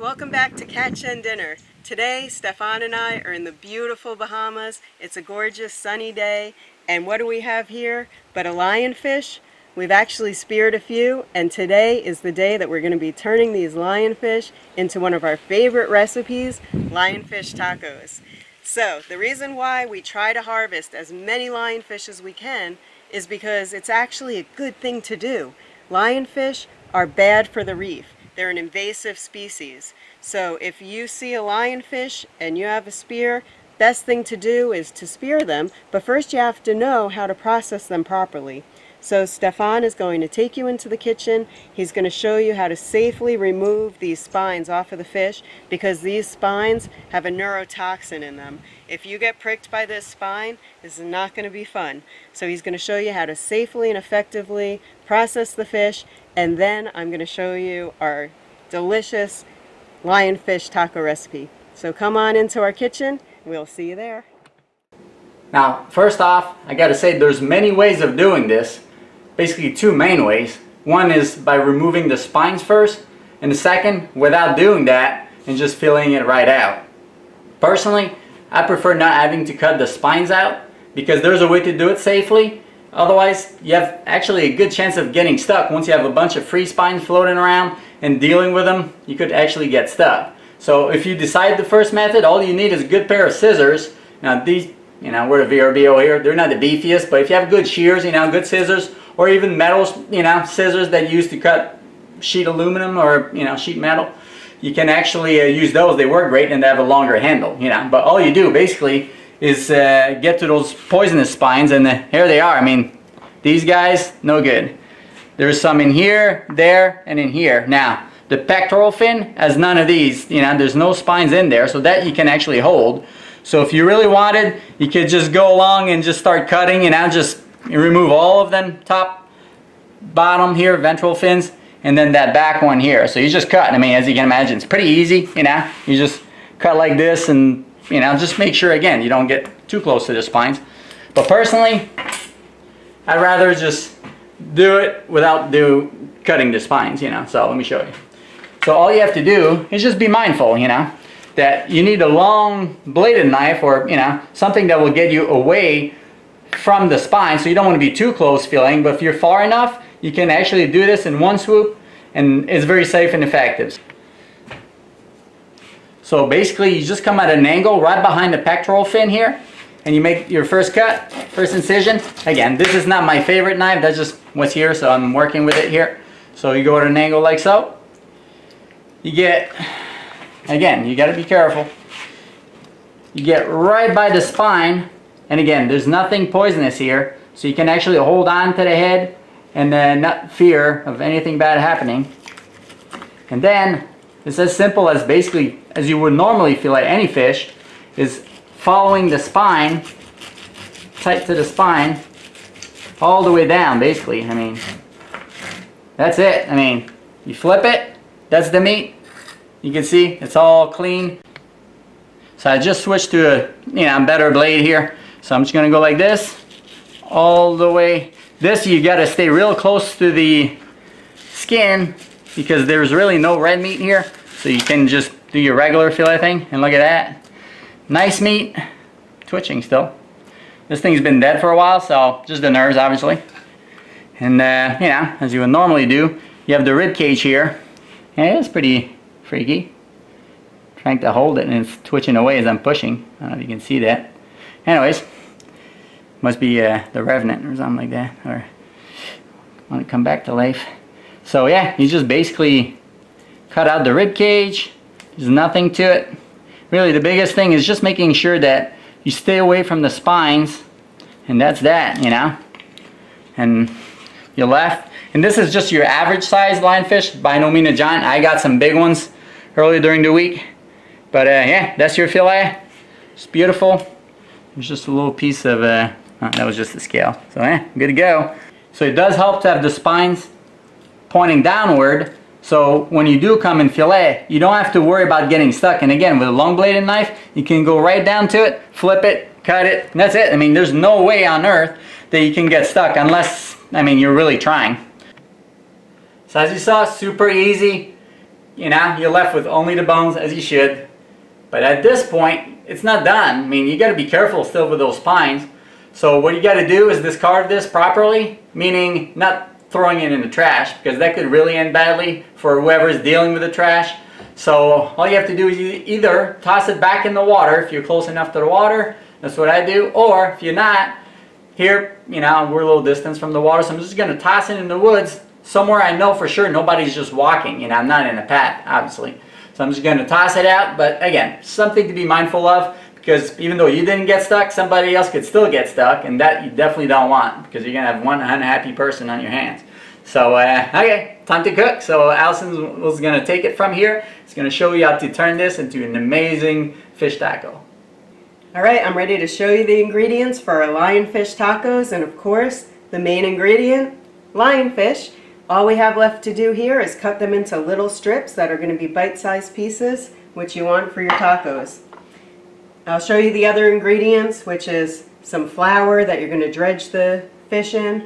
Welcome back to Catch N' Dinner. Today, Stefan and I are in the beautiful Bahamas. It's a gorgeous sunny day. And what do we have here but a lionfish? We've actually speared a few, and today is the day that we're going to be turning these lionfish into one of our favorite recipes, lionfish tacos. So the reason why we try to harvest as many lionfish as we can is because it's actually a good thing to do. Lionfish are bad for the reef. They're an invasive species. So if you see a lionfish and you have a spear, best thing to do is to spear them, but first you have to know how to process them properly. So Stefan is going to take you into the kitchen. He's going to show you how to safely remove these spines off of the fish, because these spines have a neurotoxin in them. If you get pricked by this spine, this is not going to be fun. So he's going to show you how to safely and effectively process the fish, and then I'm going to show you our delicious lionfish taco recipe. So come on into our kitchen. We'll see you there. Now, first off, I got to say there's many ways of doing this. Basically two main ways. One is by removing the spines first, and the second, without doing that and just filling it right out. Personally, I prefer not having to cut the spines out, because there's a way to do it safely. Otherwise, you have actually a good chance of getting stuck. Once you have a bunch of free spines floating around and dealing with them, you could actually get stuck. So if you decide the first method, all you need is a good pair of scissors. Now these, we're a VRBO here, they're not the beefiest, but if you have good shears, good scissors, or even metal, scissors that you use to cut sheet aluminum or, sheet metal, you can actually use those. They work great and they have a longer handle, But all you do basically is get to those poisonous spines, and here they are. I mean, these guys, no good. There's some in here, there, and in here. Now, the pectoral fin has none of these, there's no spines in there, so that you can actually hold. So if you really wanted, you could just go along and just start cutting, and I'll just remove all of them, top, bottom here, ventral fins, and then that back one here. So you just cut. I mean, as you can imagine, it's pretty easy, You just cut like this, and just make sure again you don't get too close to the spines. But personally, I'd rather just do it without cutting the spines, So let me show you. So all you have to do is just be mindful, that you need a long bladed knife, or something that will get you away from the spine, so you don't want to be too close feeling, but if you're far enough, you can actually do this in one swoop, and it's very safe and effective. So basically you just come at an angle right behind the pectoral fin here, and you make your first cut, first incision. Again, this is not my favorite knife, that's just what's here, so I'm working with it here. So you go at an angle like so. You get, again, you got to be careful. You get right by the spine, and again, there's nothing poisonous here, so you can actually hold on to the head and then not fear of anything bad happening. And then it's as simple as basically as you would normally fillet any fish, is following the spine, tight to the spine, all the way down basically. I mean, that's it. I mean, you flip it, that's the meat. You can see it's all clean. So I just switched to a better blade here. So I'm just gonna go like this, all the way. This you gotta stay real close to the skin, because there's really no red meat here. So you can just do your regular fillet thing, and look at that. Nice meat, twitching still. This thing's been dead for a while, so just the nerves, obviously. And you know, as you would normally do, you have the rib cage here, and it's pretty freaky. I'm trying to hold it, and it's twitching away as I'm pushing. I don't know if you can see that. Anyways, must be the revenant or something like that, or want to come back to life. So yeah, you just basically cut out the rib cage. There's nothing to it. Really, the biggest thing is just making sure that you stay away from the spines, and that's that, you know. And you're left, and this is just your average size lionfish, by no means a giant. I got some big ones earlier during the week, but yeah, that's your fillet. It's beautiful. It's just a little piece of oh, that was just the scale, so yeah, good to go. So it does help to have the spines pointing downward, so when you do come in fillet, you don't have to worry about getting stuck. And again, with a long bladed knife, you can go right down to it, flip it, cut it, and that's it. I mean, there's no way on earth that you can get stuck unless, I mean, you're really trying. So as you saw, super easy. You know, you're left with only the bones, as you should. But at this point, it's not done. I mean, you gotta be careful still with those spines. So what you gotta do is discard this properly, meaning not throwing it in the trash, because that could really end badly for whoever's dealing with the trash. So all you have to do is either toss it back in the water if you're close enough to the water, that's what I do, or if you're not, here, you know, we're a little distance from the water, so I'm just going to toss it in the woods, somewhere I know for sure nobody's just walking, and I'm not in a path, obviously. So I'm just going to toss it out, but again, something to be mindful of, because even though you didn't get stuck, somebody else could still get stuck, and that you definitely don't want, because you're going to have one unhappy person on your hands. So, okay, time to cook. So Allison was going to take it from here. It's going to show you how to turn this into an amazing fish taco. All right, I'm ready to show you the ingredients for our lionfish tacos, and of course, the main ingredient, lionfish. All we have left to do here is cut them into little strips that are going to be bite-sized pieces, which you want for your tacos. I'll show you the other ingredients, which is some flour that you're going to dredge the fish in.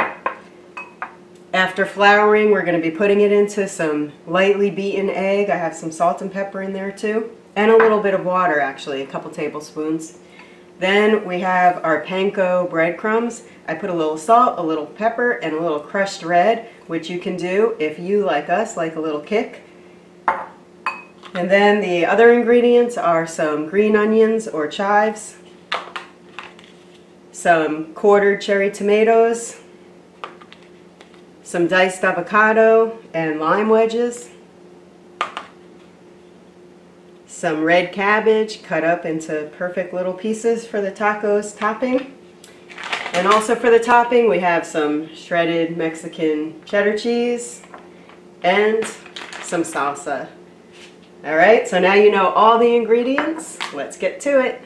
After flouring, we're going to be putting it into some lightly beaten egg. I have some salt and pepper in there too, and a little bit of water, actually, a couple tablespoons. Then we have our panko breadcrumbs. I put a little salt, a little pepper, and a little crushed red, which you can do if you, like us, like a little kick. And then the other ingredients are some green onions or chives, some quartered cherry tomatoes, some diced avocado and lime wedges, some red cabbage cut up into perfect little pieces for the tacos topping. And also for the topping, we have some shredded Mexican cheddar cheese and some salsa. All right, so now you know all the ingredients. Let's get to it.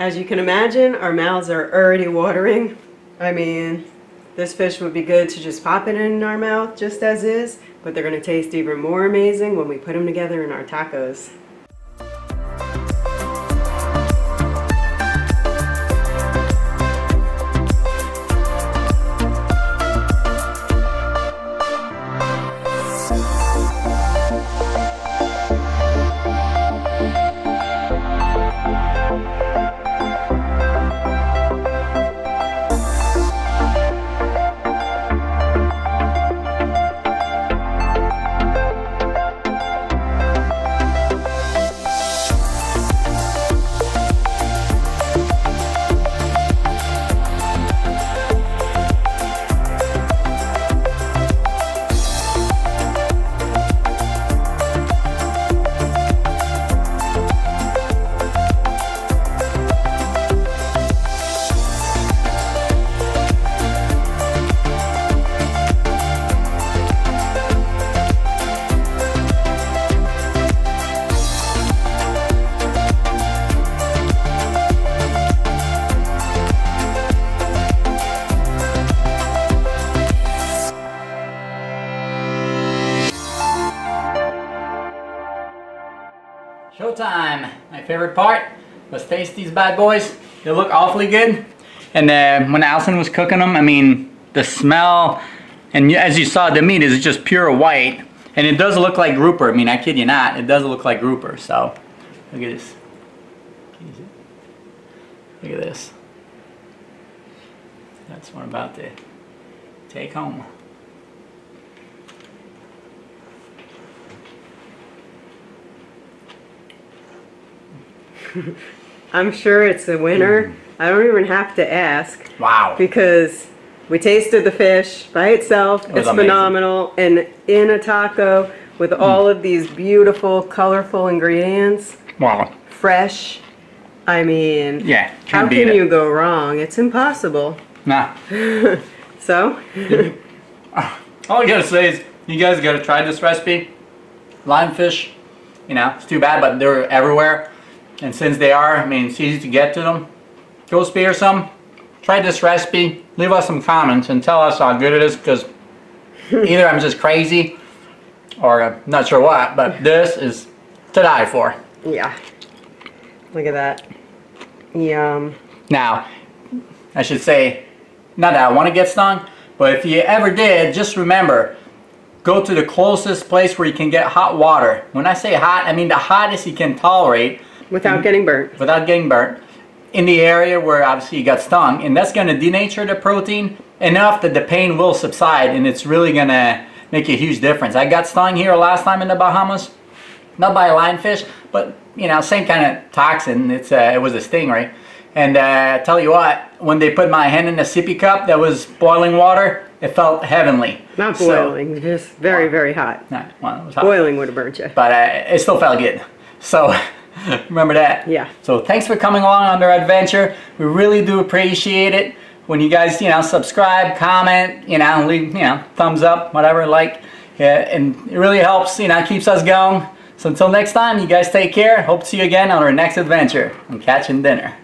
As you can imagine, our mouths are already watering. I mean, this fish would be good to just pop it in our mouth just as is, but they're going to taste even more amazing when we put them together in our tacos. time. My favorite part was taste these bad boys. They look awfully good. And when Allison was cooking them, I mean, the smell, and as you saw, the meat is just pure white. And it does look like grouper. I mean, I kid you not, it does look like grouper. So, look at this. Look at this. That's what I'm about to take home. I'm sure it's a winner. I don't even have to ask. Wow. Because we tasted the fish by itself. It's phenomenal. And in a taco with all of these beautiful, colorful ingredients. Wow. Fresh. I mean, yeah, how can you go wrong? It's impossible. Nah. So? All I gotta say is, you guys gotta try this recipe. Lionfish, you know, it's too bad, but they're everywhere. And since they are, I mean, it's easy to get to them. Go spear some. Try this recipe. Leave us some comments and tell us how good it is, because either I'm just crazy or I'm not sure what, but this is to die for. Yeah. Look at that. Yum. Now, I should say, not that I want to get stung, but if you ever did, just remember, go to the closest place where you can get hot water. When I say hot, I mean the hottest you can tolerate. Without getting burnt. Without getting burnt. In the area where obviously you got stung. And that's going to denature the protein enough that the pain will subside. And it's really going to make a huge difference. I got stung here last time in the Bahamas. Not by a lionfish, but you know, same kind of toxin. It's it was a stingray. And tell you what, when they put my hand in a sippy cup that was boiling water, it felt heavenly. Not boiling, so, just very, very hot. Nah, well, it was hot. Boiling would have burnt you. But it still felt good. So... Remember that. Yeah. So thanks for coming along on our adventure. We really do appreciate it when you guys, you know, subscribe, comment, you know, leave, you know, thumbs up, whatever, like, yeah, and it really helps, you know, keeps us going. So until next time, you guys take care. Hope to see you again on our next adventure on Catch N' Dinner.